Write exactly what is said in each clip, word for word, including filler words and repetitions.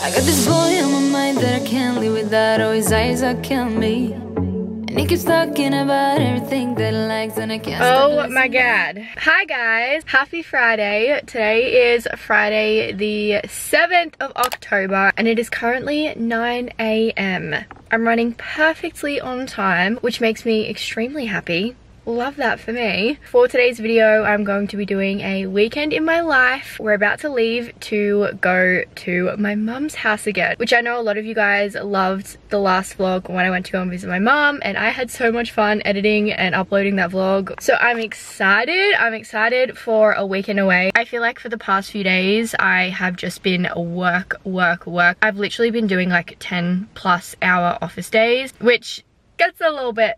I got this boy on my mind that I can't live without. Oh, his eyes are killing me, and he keeps talking about everything that he likes, and I can't. Oh my god. Hi guys, happy Friday. Today is Friday the seventh of October, and it is currently nine A M I'm running perfectly on time, which makes me extremely happy. Love that for me. For today's video, I'm going to be doing a weekend in my life. We're about to leave to go to my mum's house again, which I know a lot of you guys loved the last vlog when I went to go and visit my mum, and I had so much fun editing and uploading that vlog. So I'm excited. I'm excited for a weekend away. I feel like for the past few days, I have just been work, work, work. I've literally been doing like ten plus hour office days, which gets a little bit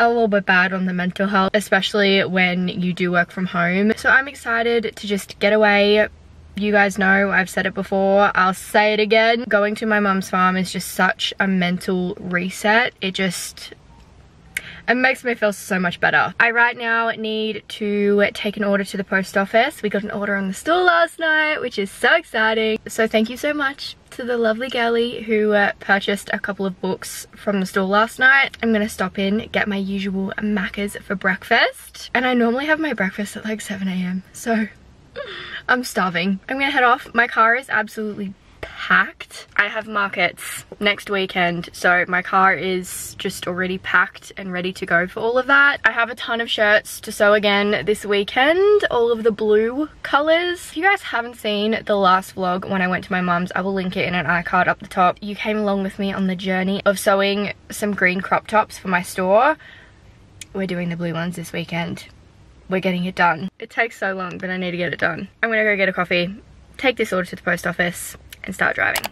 a little bit bad on the mental health, especially when you do work from home. So I'm excited to just get away. You guys know, I've said it before, I'll say it again, going to my mum's farm is just such a mental reset. It just, it makes me feel so much better. I right now need to take an order to the post office. We got an order on the store last night, which is so exciting. So thank you so much to the lovely girlie who uh, purchased a couple of books from the store last night. I'm gonna stop in, get my usual Macca's for breakfast. And I normally have my breakfast at like seven A M So I'm starving. I'm gonna head off. My car is absolutely packed. I have markets next weekend, so my car is just already packed and ready to go for all of that. I have a ton of shirts to sew again this weekend, all of the blue colors. If you guys haven't seen the last vlog when I went to my mum's, I will link it in an iCard up the top. You came along with me on the journey of sewing some green crop tops for my store. We're doing the blue ones this weekend. We're getting it done. It takes so long, but I need to get it done. I'm gonna go get a coffee, take this order to the post office, and start driving.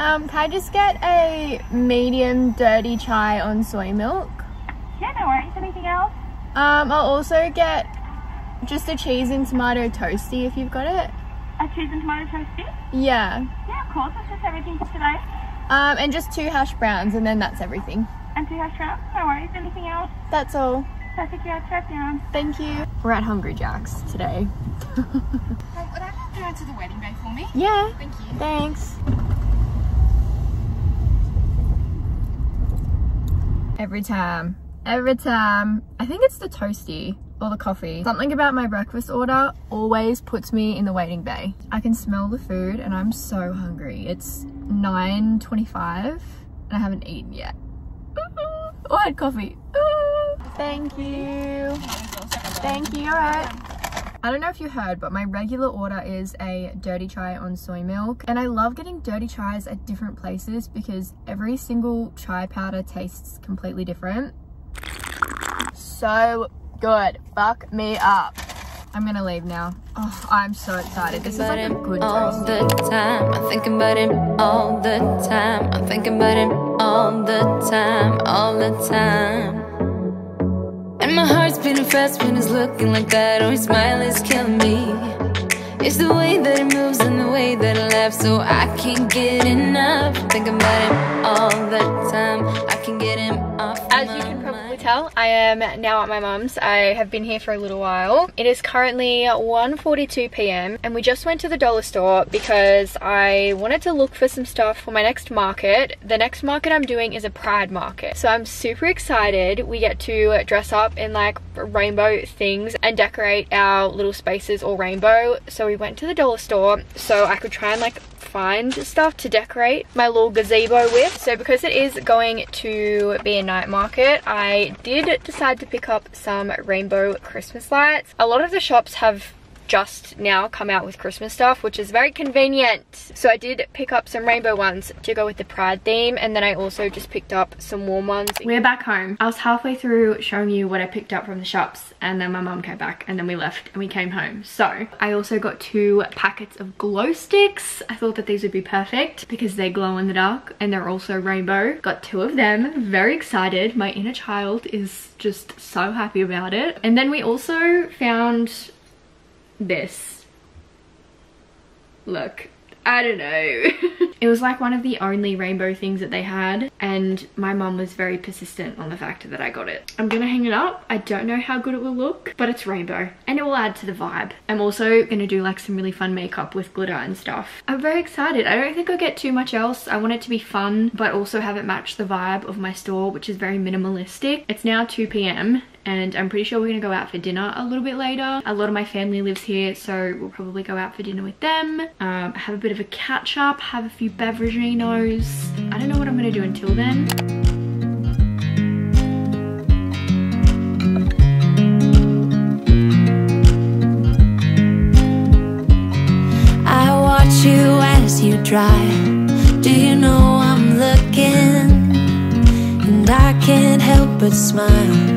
Um, can I just get a medium dirty chai on soy milk? Yeah, no worries. Anything else? Um, I'll also get just a cheese and tomato toasty if you've got it. A cheese and tomato toasty? Yeah. Yeah, of course. That's just everything for today. Um, and just two hash browns, and then that's everything. And two hash browns? No worries. Anything else? That's all. Perfect. Yeah, track down. Thank you. We're at Hungry Jack's today. Would I have to go to the wedding day for me? Yeah. Thank you. Thanks. Every time, every time. I think it's the toasty or the coffee. Something about my breakfast order always puts me in the waiting bay. I can smell the food and I'm so hungry. It's nine twenty-five and I haven't eaten yet. Ooh, or had coffee. Ooh. Thank you. Thank you, all right. I don't know if you heard, but my regular order is a dirty chai on soy milk, and I love getting dirty chais at different places because every single chai powder tastes completely different. So good. Fuck me up. I'm gonna leave now. Oh, I'm so excited. This is like a good all the time. I'm thinking about him all the time. I'm thinking about him all the time, all the time. And my heart's beating fast when it's looking like that. Oh, his smile is killing me. It's the way that it moves and the way that it laughs, so I can't get enough. Thinking about him all the time. I can get him off. As you can probably tell, I am now at my mum's. I have been here for a little while. It is currently one forty-two P M and we just went to the dollar store because I wanted to look for some stuff for my next market. The next market I'm doing is a pride market, so I'm super excited. We get to dress up in like rainbow things and decorate our little spaces all rainbow. So we went to the dollar store so I could try and like find stuff to decorate my little gazebo with. So because it is going to be a night market, I did decide to pick up some rainbow Christmas lights. A lot of the shops have just now come out with Christmas stuff, which is very convenient. So I did pick up some rainbow ones to go with the Pride theme, and then I also just picked up some warm ones. We're back home. I was halfway through showing you what I picked up from the shops, and then my mum came back, and then we left and we came home. So I also got two packets of glow sticks. I thought that these would be perfect because they glow in the dark and they're also rainbow. Got two of them, very excited. My inner child is just so happy about it. And then we also found this. Look, I don't know. It was like one of the only rainbow things that they had, and my mum was very persistent on the fact that I got it. I'm gonna hang it up. I don't know how good it will look, but it's rainbow and it will add to the vibe. I'm also gonna do like some really fun makeup with glitter and stuff. I'm very excited. I don't think I'll get too much else. I want it to be fun, but also have it match the vibe of my store, which is very minimalistic. It's now two p m and I'm pretty sure we're gonna go out for dinner a little bit later. A lot of my family lives here, so we'll probably go out for dinner with them, um, have a bit of a catch up, have a few beveraginos. I don't know what I'm gonna do until then. I watch you as you drive. Do you know I'm looking? And I can't help but smile.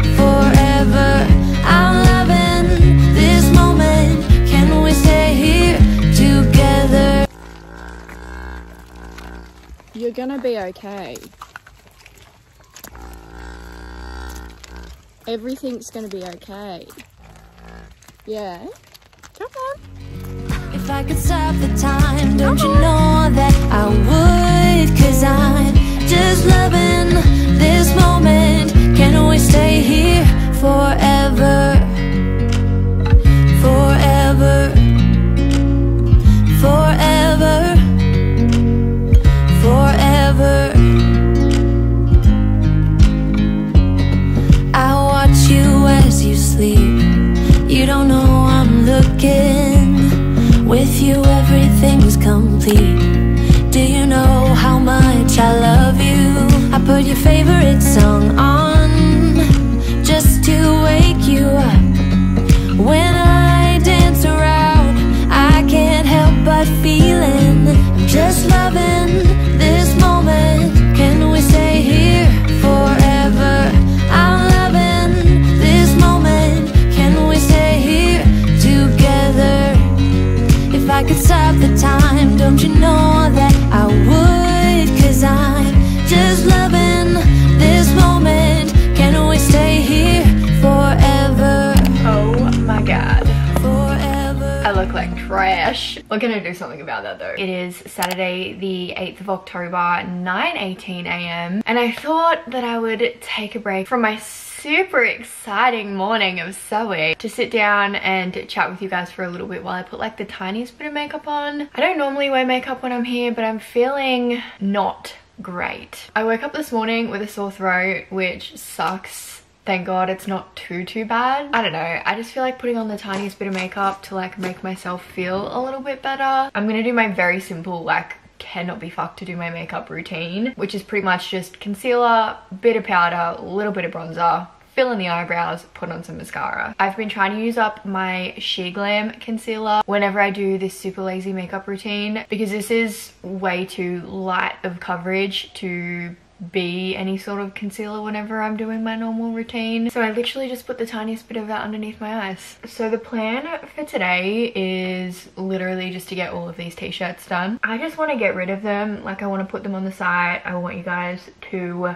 forever? I'm loving this moment. Can we stay here together? You're gonna be okay. Everything's gonna be okay. Yeah? Come on. If I could stop the time, don't you know that I would? Cause I'm just loving this moment. Can we stay here forever? Forever. Forever. Forever. I watch you as you sleep. You don't know I'm looking. With you everything's complete. Do you know how much I love you? I put your favorite song on, just to wake you up. When I dance around, I can't help but feeling, just loving this moment. Can we stay here forever? I'm loving this moment. Can we stay here together? If I could stop the time, don't you know that I would? Cause I'm just loving this moment. Can we stay here forever? Oh my god. I look like trash. We're gonna do something about that though. It is Saturday the eighth of October, nine eighteen a m and I thought that I would take a break from my super exciting morning of sewing to sit down and chat with you guys for a little bit while I put like the tiniest bit of makeup on. I don't normally wear makeup when I'm here, but I'm feeling not great. I woke up this morning with a sore throat, which sucks. Thank God it's not too too bad. I don't know, I just feel like putting on the tiniest bit of makeup to like make myself feel a little bit better. I'm gonna do my very simple like cannot be fucked to do my makeup routine, which is pretty much just concealer, bit of powder, a little bit of bronzer, fill in the eyebrows, put on some mascara. I've been trying to use up my Sheglam concealer whenever I do this super lazy makeup routine, because this is way too light of coverage to be any sort of concealer whenever I'm doing my normal routine. So I literally just put the tiniest bit of that underneath my eyes. So the plan for today is literally just to get all of these t-shirts done. I just want to get rid of them. Like, I want to put them on the site. I want you guys to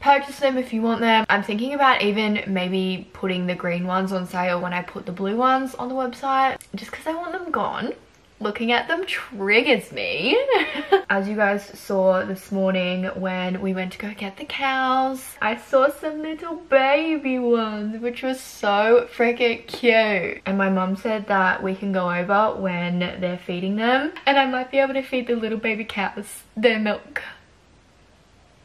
purchase them if you want them. I'm thinking about even maybe putting the green ones on sale when I put the blue ones on the website, just because I want them gone. Looking at them triggers me. As you guys saw this morning when we went to go get the cows, I saw some little baby ones, which was so freaking cute. And my mum said that we can go over when they're feeding them, and I might be able to feed the little baby cows their milk.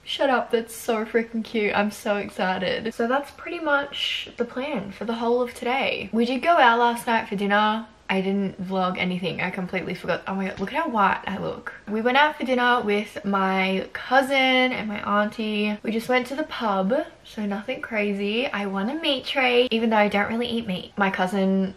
Shut up, that's so freaking cute. I'm so excited. So that's pretty much the plan for the whole of today. We did go out last night for dinner. I didn't vlog anything. I completely forgot. Oh my god, look at how white I look. We went out for dinner with my cousin and my auntie. We just went to the pub, so nothing crazy. I won a meat tray, even though I don't really eat meat. My cousin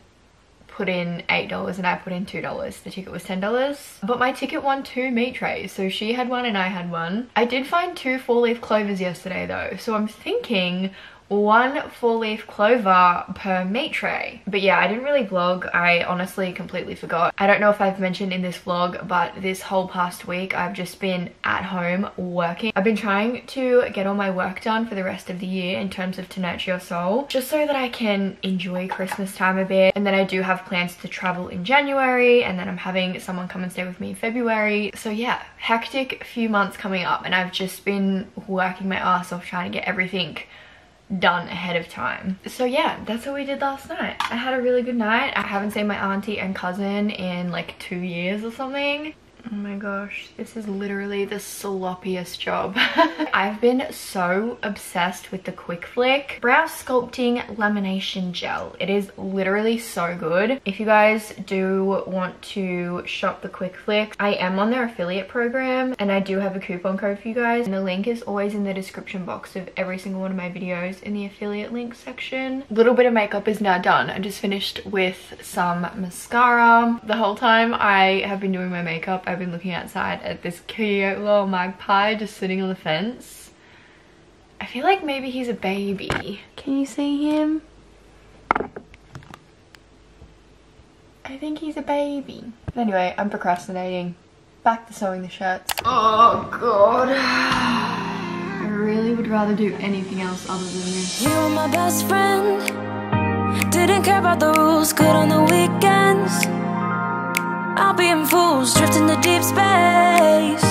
put in eight dollars and I put in two dollars. The ticket was ten dollars. But my ticket won two meat trays, so she had one and I had one. I did find two four-leaf clovers yesterday though, so I'm thinking one four-leaf clover per meat tray. But yeah, I didn't really vlog. I honestly completely forgot. I don't know if I've mentioned in this vlog, but this whole past week I've just been at home working. I've been trying to get all my work done for the rest of the year in terms of To Nurture Your Soul, just so that I can enjoy Christmas time a bit. And then I do have plans to travel in January, and then I'm having someone come and stay with me in February. So yeah, hectic few months coming up, and I've just been working my ass off trying to get everything done ahead of time. So yeah, that's what we did last night. I had a really good night. I haven't seen my auntie and cousin in like two years or something. Oh my gosh, this is literally the sloppiest job. I've been so obsessed with the Quick Flick Brow Sculpting Lamination Gel. It is literally so good. If you guys do want to shop the Quick Flick, I am on their affiliate program and I do have a coupon code for you guys. And the link is always in the description box of every single one of my videos in the affiliate link section. A little bit of makeup is now done. I just finished with some mascara. The whole time I have been doing my makeup, I've been looking outside at this cute little magpie just sitting on the fence. I feel like maybe he's a baby. Can you see him? I think he's a baby. But anyway, I'm procrastinating. Back to sewing the shirts. Oh god. I really would rather do anything else other than this. You were my best friend. Didn't care about the rules, good on the weekends. I'll be in fools, drifting to deep space.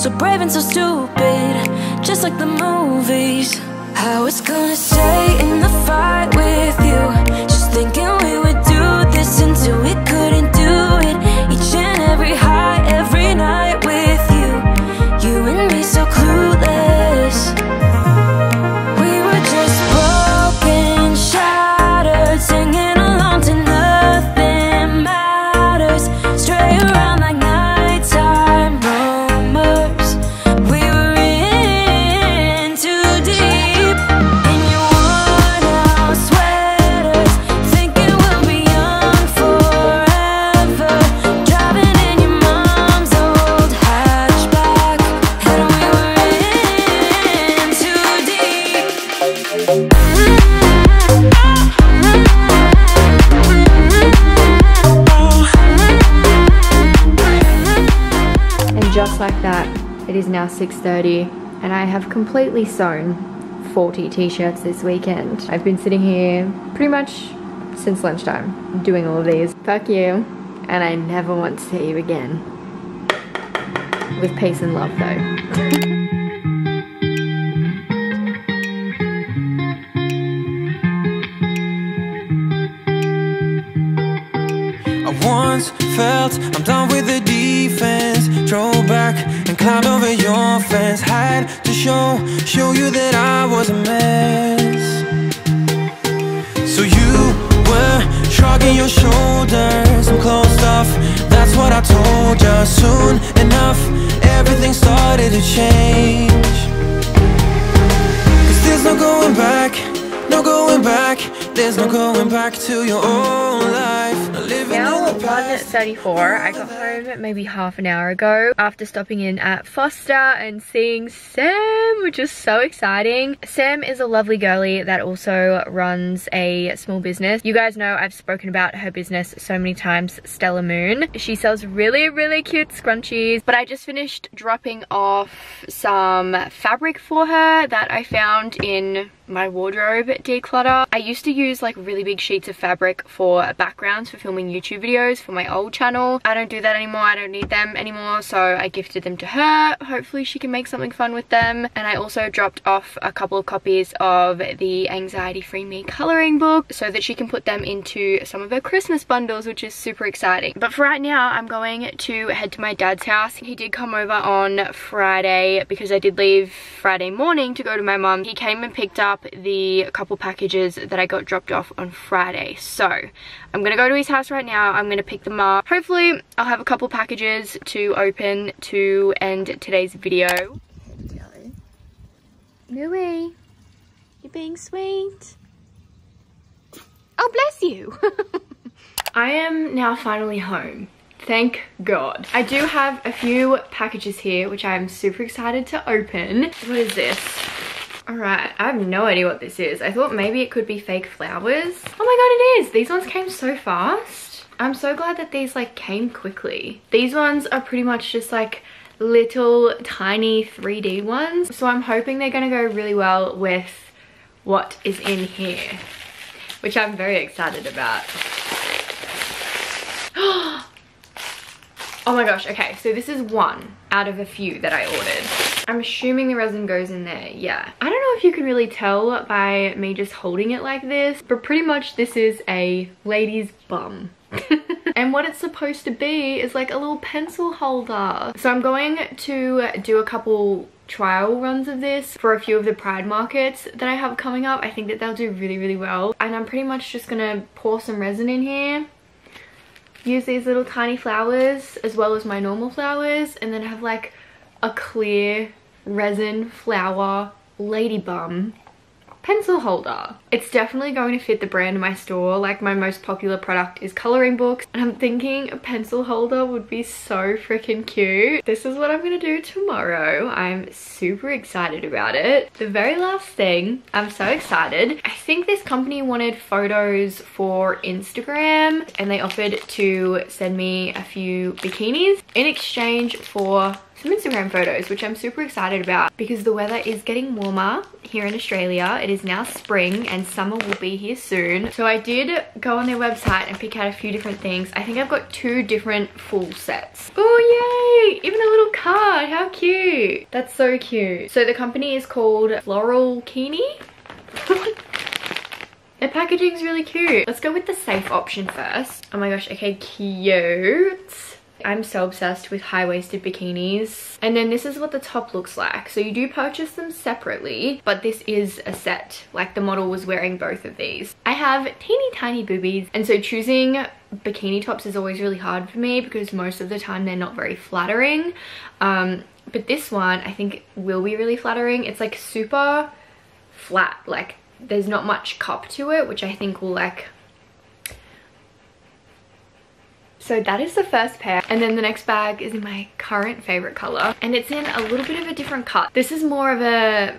So brave and so stupid, just like the movies. I was gonna stay in the fight with you, just thinking we would do this until we couldn't do it. Each and every high, every night with you, you and me so clueless. We were just broken, shattered, singing like that. It is now six thirty and I have completely sewn forty t-shirts this weekend. I've been sitting here pretty much since lunchtime doing all of these. Fuck you, and I never want to see you again. With peace and love though. Once felt I'm done with the defense. Drove back and climbed over your fence. Had to show, show you that I was a mess. So you were shrugging your shoulders. I'm closed off, that's what I told you. Soon enough, everything started to change. 'Cause there's no going back, no going back. There's no going back to your own life. Now one thirty-four, I got home maybe half an hour ago after stopping in at Foster and seeing Sam, which is so exciting. Sam is a lovely girly that also runs a small business. You guys know I've spoken about her business so many times, StellaMoon. She sells really, really cute scrunchies, but I just finished dropping off some fabric for her that I found in my wardrobe declutter. I used to use like really big sheets of fabric for backgrounds for filming YouTube videos for my old channel. I don't do that anymore. I don't need them anymore, so I gifted them to her. Hopefully she can make something fun with them, and I also dropped off a couple of copies of the Anxiety Free Me colouring book so that she can put them into some of her Christmas bundles, which is super exciting. But for right now, I'm going to head to my dad's house. He did come over on Friday because I did leave Friday morning to go to my mum. He came and picked up the couple packages that I got dropped off on Friday. So I'm going to go to his house right now. I'm going to pick them up. Hopefully, I'll have a couple packages to open to end today's video. Louie, you're being sweet. Oh, bless you. I am now finally home. Thank God. I do have a few packages here, which I am super excited to open. What is this? All right, I have no idea what this is. I thought maybe it could be fake flowers. Oh my God, it is. These ones came so fast. I'm so glad that these like came quickly. These ones are pretty much just like little tiny three D ones, so I'm hoping they're gonna go really well with what is in here, which I'm very excited about. Oh my gosh, okay, so this is one out of a few that I ordered. I'm assuming the resin goes in there. Yeah, I don't know if you can really tell by me just holding it like this, but pretty much this is a lady's bum. And what it's supposed to be is like a little pencil holder. So I'm going to do a couple trial runs of this for a few of the Pride markets that I have coming up. I think that they'll do really, really well. And I'm pretty much just gonna pour some resin in here, use these little tiny flowers as well as my normal flowers, and then have like a clear resin flower lady bum pencil holder. It's definitely going to fit the brand in my store. Like, my most popular product is coloring books, and I'm thinking a pencil holder would be so freaking cute. This is what I'm gonna do tomorrow. I'm super excited about it. The very last thing, I'm so excited. I think this company wanted photos for Instagram, and they offered to send me a few bikinis in exchange for some Instagram photos, which I'm super excited about because the weather is getting warmer here in Australia. It is now spring and summer will be here soon. So I did go on their website and pick out a few different things. I think I've got two different full sets. Oh yay, even a little card, how cute. That's so cute. So the company is called Floral Kini. Their packaging is really cute. Let's go with the safe option first. Oh my gosh, okay, cute. I'm so obsessed with high-waisted bikinis. And then this is what the top looks like. So you do purchase them separately, but this is a set. Like, the model was wearing both of these. I have teeny tiny boobies, and so choosing bikini tops is always really hard for me because most of the time they're not very flattering. Um, but this one I think will be really flattering. It's like super flat. Like, there's not much cup to it, which I think will like... So that is the first pair, and then the next bag is in my current favorite color, and it's in a little bit of a different cut. This is more of a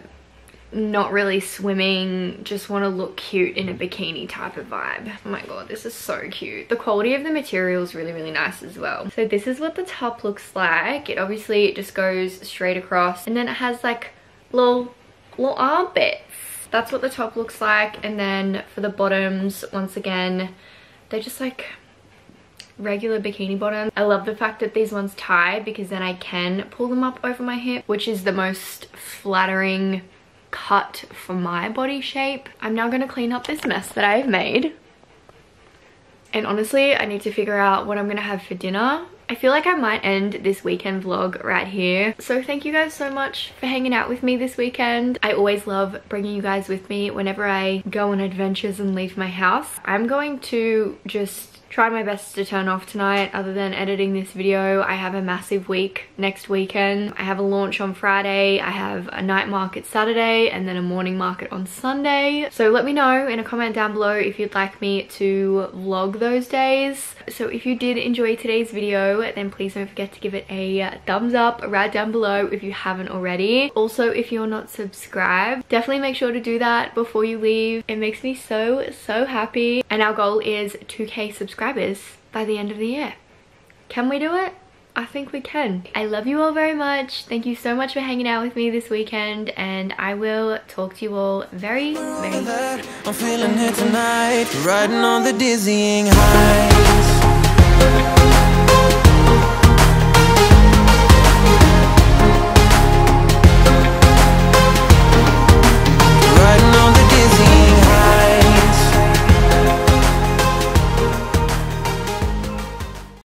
not really swimming, just want to look cute in a bikini type of vibe. Oh my God, this is so cute. The quality of the material is really, really nice as well. So this is what the top looks like. It obviously just goes straight across, and then it has like little little armpits. That's what the top looks like, and then for the bottoms, once again, they're just like regular bikini bottoms. I love the fact that these ones tie because then I can pull them up over my hip, which is the most flattering cut for my body shape. I'm now going to clean up this mess that I've made. And honestly, I need to figure out what I'm going to have for dinner. I feel like I might end this weekend vlog right here. So thank you guys so much for hanging out with me this weekend. I always love bringing you guys with me whenever I go on adventures and leave my house. I'm going to just try my best to turn off tonight other than editing this video. I have a massive week next weekend. I have a launch on Friday, I have a night market Saturday, and then a morning market on Sunday. So let me know in a comment down below if you'd like me to vlog those days. So if you did enjoy today's video, then please don't forget to give it a thumbs up right down below if you haven't already. Also, if you're not subscribed, definitely make sure to do that before you leave. It makes me so, so happy. And our goal is two K subscribers by the end of the year. Can we do it? I think we can. I love you all very much. Thank you so much for hanging out with me this weekend, and I will talk to you all very, very soon. I'm feeling it tonight, riding on the dizzying highs.